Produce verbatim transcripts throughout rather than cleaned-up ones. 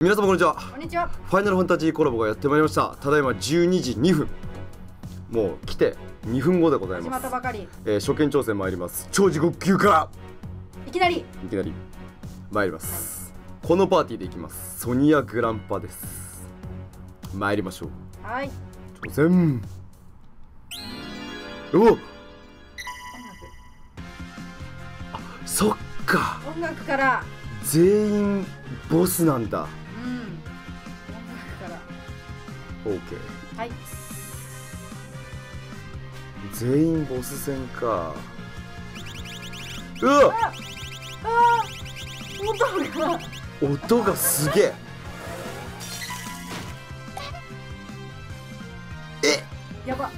皆様こんにちは。こんにちは。ファイナルファンタジーコラボがやってまいりました。ただいまじゅうにじにふん。もう来てにふんごでございます。始まったばかり。えー、初見挑戦参ります。超地獄級から。いきなり。いきなり。参ります。はい、このパーティーでいきます。ソニアグランパです。参りましょう。はい。挑戦。お。あ、そっか。音楽から。全員ボスなんだ。OK、はい、全員ボス戦か。うわっ、ああ、音が音がすげえ。え、やば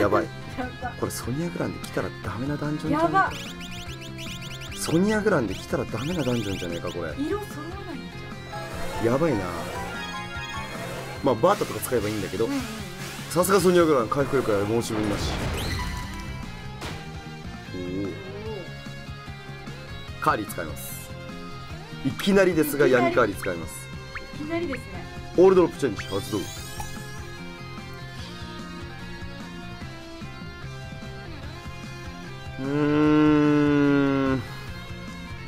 やばいこれソニアグランで来たらダメなダンジョンじゃないか。ソニアグランで来たらダメなダンジョンじゃねえかこれ。色揃わないんじゃん。やばいな。まあバータとか使えばいいんだけど、さすがソニアグラン回復力は申し分なし。おお、カーリー使います。いきなりですが闇カーリー使います。いきなりですね。オールドロップチェンジ発動。うーん、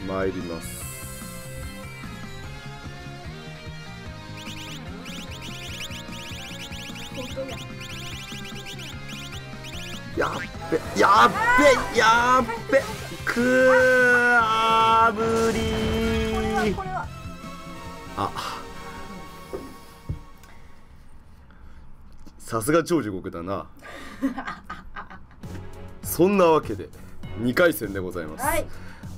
参ります。やっべやっべやっべ、くーあぶりー。あ、さすが超地獄だなそんなわけでにかい戦でございます。はい、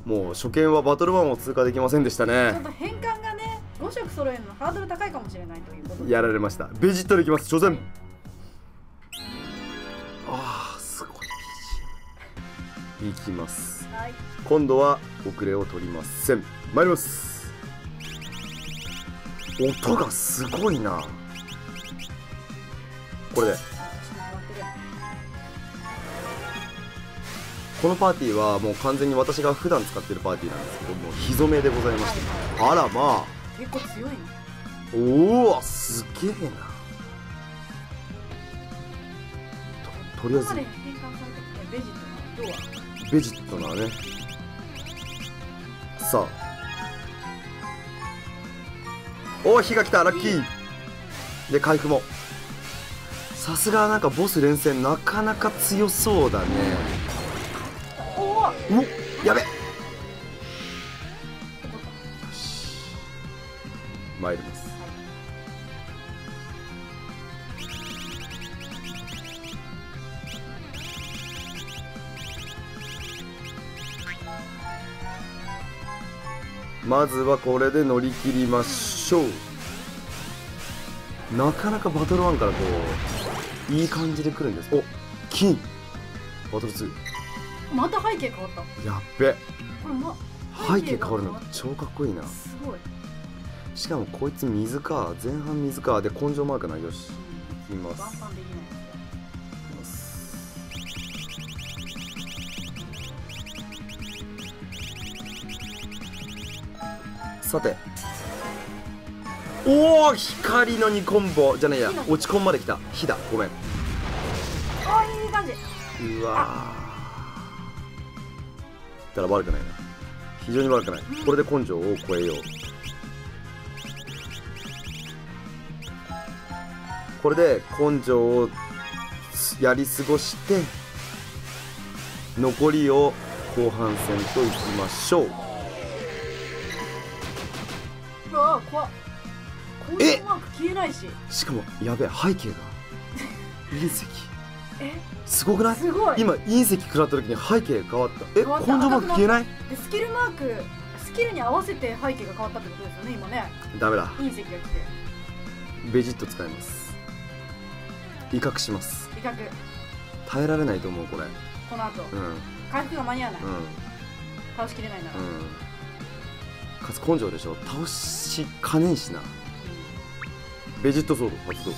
もう初見はバトルワンを通過できませんでしたね。ちょっと変換がね、ご色揃えるのハードル高いかもしれないということでやられました。ベジットでいきます。挑戦。ああ、すごい。いきます。はい、今度は遅れを取りません。参ります。音がすごいな。これで。このパーティーはもう完全に私が普段使ってるパーティーなんですけども、日染めでございまして、あらまあ結構強いね。おお、すげえな。と, とりあえずベジットなね。さあ、おお、火が来た。ラッキーで回復も。さすがなんかボス連戦なかなか強そうだね。お、やべ。参ります。まずはこれで乗り切りましょう。なかなかバトルワンからこういい感じで来るんです。お、金。バトルツー。また背景変わった。やっべ。これま背景変わるの超かっこいいな。すごい。しかもこいつ水か、前半水かで根性マークない。よし、いきます。バンバンできないですね。さて、おお、光のにコンボじゃねえや、落ちコンまで来た。火だ、ごめん。ああ、いい感じ。うわ。たら悪くないな。非常に悪くない。これで根性を超えよう。これで根性をやり過ごして残りを後半戦といきましょう。うわー、怖っ。え、消えないし。しかもやべえ、背景が隕石すごくない？すごい。今隕石食らった時に背景変わった。え、根性マーク消えない？スキルマーク、スキルに合わせて背景が変わったってことですよね、今ね。ダメだ。隕石が来て。ベジット使います。威嚇します。威嚇。耐えられないと思うこれ。この後。うん。回復が間に合わない。うん。倒しきれないなら。うん。かつ根性でしょ。倒しかねえしな。うん、ベジットソード発動。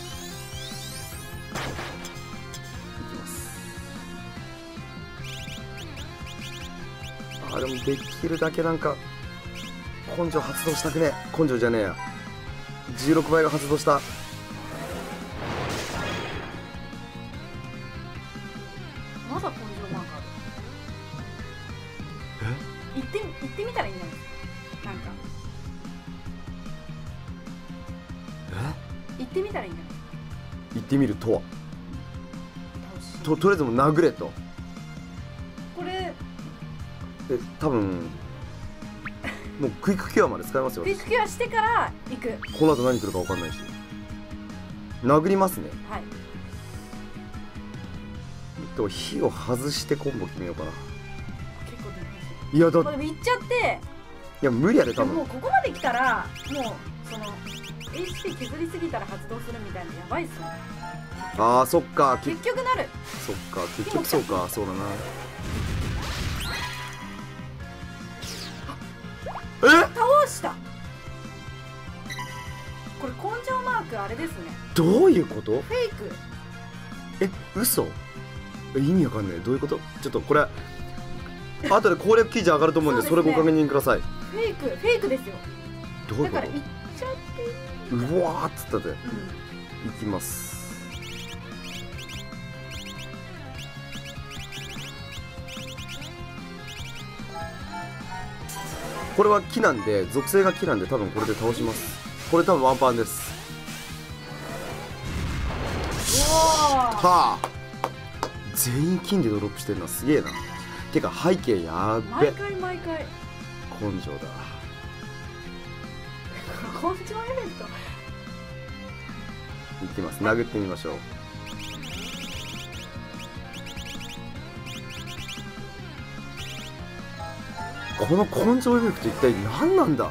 でもできるだけなんか根性発動したくねえ。根性じゃねえや、じゅうろくばいが発動した。まだ根性マークある。え、行って行ってみたらいいんじゃないですか。なんかえ、行ってみたらいいんじゃない。行ってみるとはと、とりあえずもう殴れと。これえ、多分もうクイックケアまで使えますよ。クイックケアしてから行く。この後何来るか分かんないし、殴りますね。はい、えっと火を外してコンボ決めようかな。結構難しい。いやだってこれいっちゃって、いや無理やで多分。もうここまで来たらもうその エイチピー 削りすぎたら発動するみたいなのやばいっすね。あーそっか、結局なる。そっか結局そうか、そうだな。え、倒した。これ根性マークあれですね。どういうこと？フェイク。え、嘘？意味わかんない。どういうこと？ちょっとこれ後で攻略記事上がると思うんで、 そ, うで、ね、それご確認ください。フェイク、フェイクですよ。どういうこと？だからいっちゃっていい。うわーっつったで、うん、いきます。これは木なんで、属性が木なんで多分これで倒します。これ多分ワンパンです。はあ、全員金でドロップしてるな、すげえな。てか背景やーべ、毎回毎回根性だ根性エフェクトいきます。殴ってみましょう。この根性エフェクト一体何なんだ。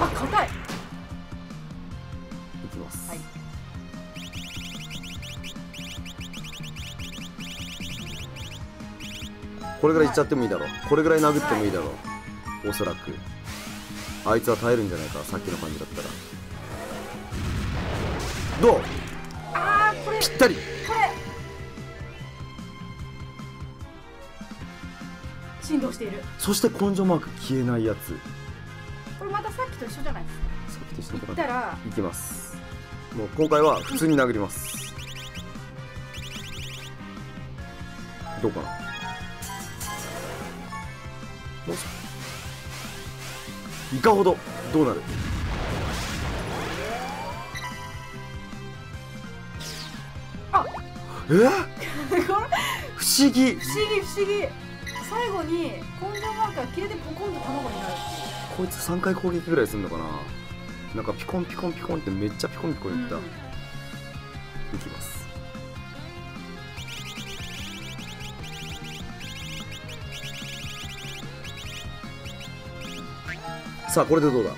あ、硬い。いきます、はい、これぐらいいっちゃってもいいだろう。これぐらい殴ってもいいだろう。おそらくあいつは耐えるんじゃないか、さっきの感じだったら。どう？あー、これぴったり。振動している。そして根性マーク消えないやつ。これまたさっきと一緒じゃないですか。さっきと一緒だから。いきます。もう今回は普通に殴ります、うん、どうかな。どうしよう。いかほどどうなる。あえ不思議不思議不思議。最後に根性マークが切れてポコンと卵になる。こいつさんかい攻撃ぐらいするのかな。なんかピコンピコンピコンってめっちゃピコンピコンいった、うん、いきます。さあこれでどうだ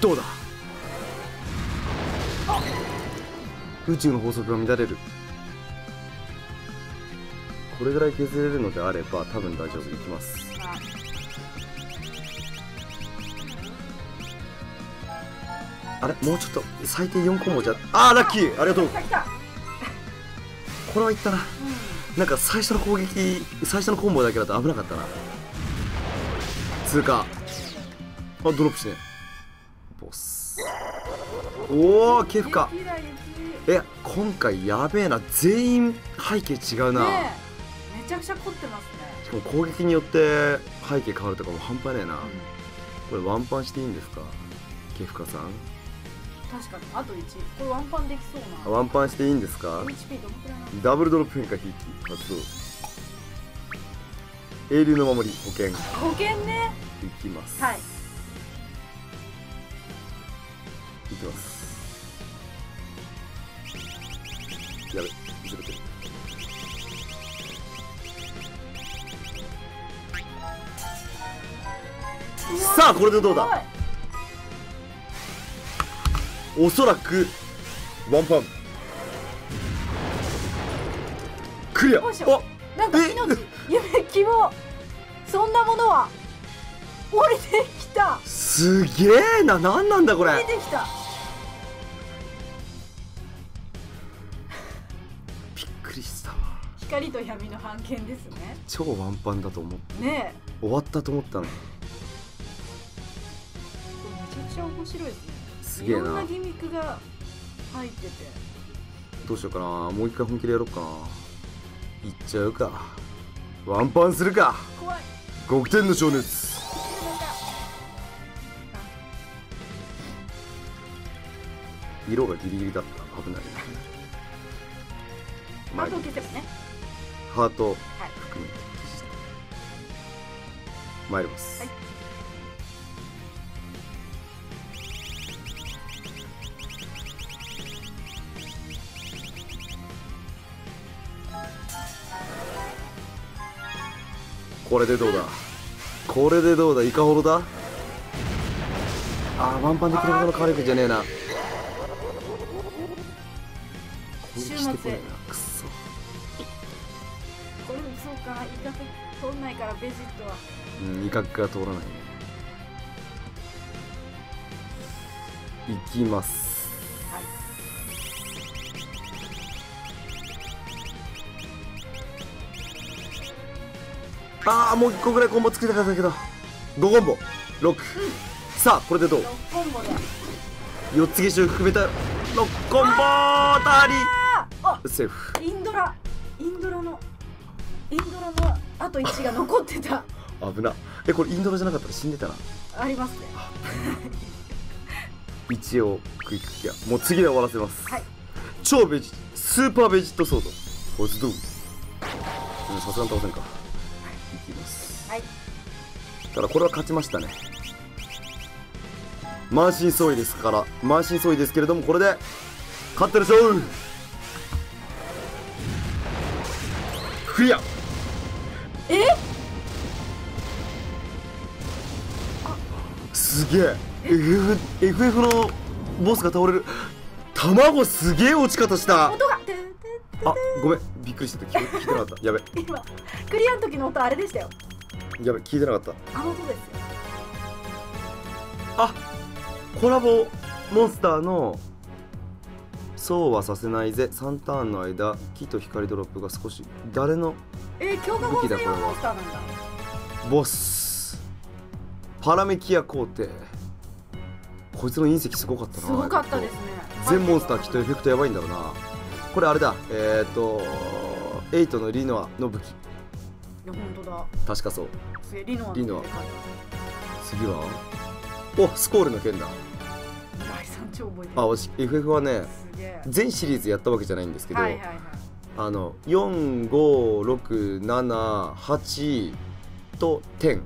どうだ。宇宙の法則が乱れる。これぐらい削れるのであれば多分大丈夫。いきます。あれもうちょっと最低よんコンボじゃ。ああラッキー、ありがとう。これはいったな、うん、なんか最初の攻撃、最初のコンボだけだと危なかったな。通過。あドロップしてねボス。おおケフか。え今回やべえな、全員背景違うな、ね。めちゃくちゃ凝ってますね。しかも攻撃によって背景変わるとかも半端ねえな、うん、これワンパンしていいんですかケフカさん。確かにあといち、これワンパンできそうな。ワンパンしていいんですか。ダブルドロップ変化引き発動。英雄の守り保険保険ね。いきます。はいいきます。やべ後ろ手さあこれでどうだ。おそらくワンパンクリア。あなんか命夢希望そんなものは降りてきた。すげえな、何なんだこれ。降りてきたびっくりしたわ。光と闇の半券ですね。超ワンパンだと思ってね、終わったと思ったの。めちゃくちゃ面白いですね。すげえな、いろんなギミックが入ってて。どうしようかな、もう一回本気でやろうかな。いっちゃうか、ワンパンするか。怖い。ごきてんの情熱。色がギリギリだった、危ない。ハートを消せばね、ハート含めて消して参ります。はい、これでどうだ、これでどうだ、いかほどだ。ああ、ワンパンで切れ物かわれるじゃねえな。週末これ、そうか、イカ通んないから、ベジットは、うん、イカが通らないね。いきます。はい、ああ、もういっこぐらいコンボ作りたかったけど、ごコンボろく、うん、さあこれでどう、ろっコンボだ。よっつ消しを含めたろっコンボたりセーフ。インドラ、インドラのインドラのあといちが残ってた。危な。え、これインドラじゃなかったら死んでたな。ありますね。一応クイックケア、もう次で終わらせます。はい。超ベジスーパーベジットソード。こいつどう？さすがに倒せんか。はい。いきます。はい。ただこれは勝ちましたね。満身創痍ですから、満身創痍ですけれども、これで勝ったでしょう。クリア。え？すげえ。エフエフ のボスが倒れる。卵すげえ落ち方した。音が。あ、ごめん、びっくりしてた。聞いてなかった。やべ。今クリアの時の音あれでしたよ。やべ、聞いてなかった。あの音ですよ。あ、コラボモンスターの。そうはさせないぜ。さんターンの間、木と光ドロップが少し誰の武器だ。これはボスパラメキア皇帝。こいつの隕石すごかったな。すごかったですね。全モンスターきっとエフェクトやばいんだろうな。これあれだ、えっ、ー、とエイトのリノアの武器。いや、本当だ、確かそう。リノア、リノア。次はおスコールの剣だ。あ、私 エフエフ はね、全シリーズやったわけじゃないんですけど、あのよん、ご、ろく、なな、はちとじゅ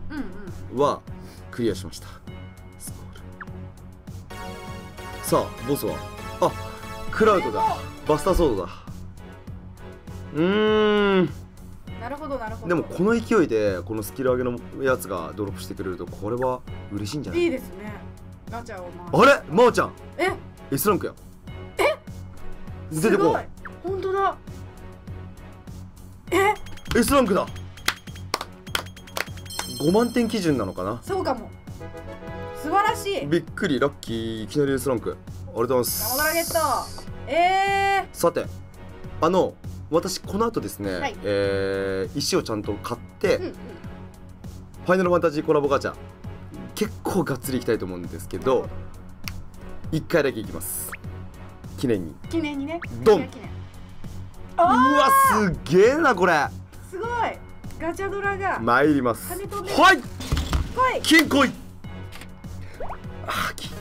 うはクリアしました。スコール。さあボスは、あ、クラウドだ。バスターソードだ。うーん、なるほどなるほど。でもこの勢いでこのスキル上げのやつがドロップしてくれると、これは嬉しいんじゃない？いいですね。あれ、まおちゃん、え、Sランクや。え、出てこい。本当だ。え、Sランクだ。ごまんてん基準なのかな。そうかも。素晴らしい。びっくり、ラッキー、いきなり Sランク。ありがとうございます。ラゲット。ええ。さて、あの、私この後ですね、はい、えー、石をちゃんと買って、うんうん、ファイナルファンタジーコラボガチャ。結構がっつりいきたいと思うんですけど、いっかいだけいきます、記念に。記念にね。ドン。うわ、すげえな、これ。すごい。ガチャドラが参ります。はい、来い、金来い。あ、金か。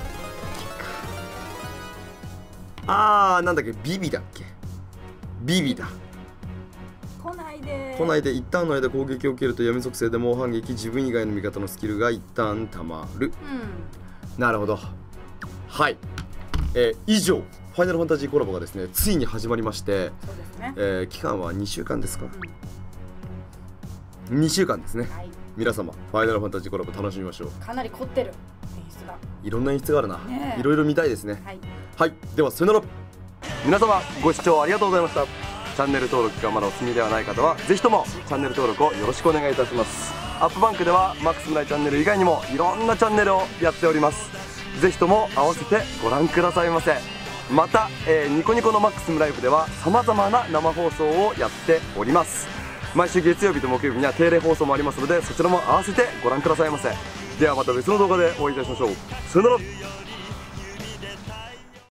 あー、なんだっけ、ビビだっけ。ビビだ。来ないで。来ないで。一ターンの間攻撃を受けると闇属性で猛反撃。自分以外の味方のスキルが一ターンたまる、うん、なるほど。はい、えー、以上ファイナルファンタジーコラボがですね、ついに始まりまして、そうですね、えー、期間はにしゅうかんですか、うん、にしゅうかんですね、はい、皆様ファイナルファンタジーコラボ楽しみましょう。かなり凝ってる演出が、いろんな演出があるな、いろいろ見たいですね。はい、はい、ではさよなら。皆様ご視聴ありがとうございました。チャンネル登録がまだお済みではない方は、ぜひともチャンネル登録をよろしくお願いいたします。アップバンクではマックス村井チャンネル以外にもいろんなチャンネルをやっております。ぜひとも合わせてご覧くださいませ。また、えー、ニコニコのマックスムライフでは様々な生放送をやっております。毎週月曜日と木曜日には定例放送もありますので、そちらも合わせてご覧くださいませ。ではまた別の動画でお会いいたしましょう。さよなら。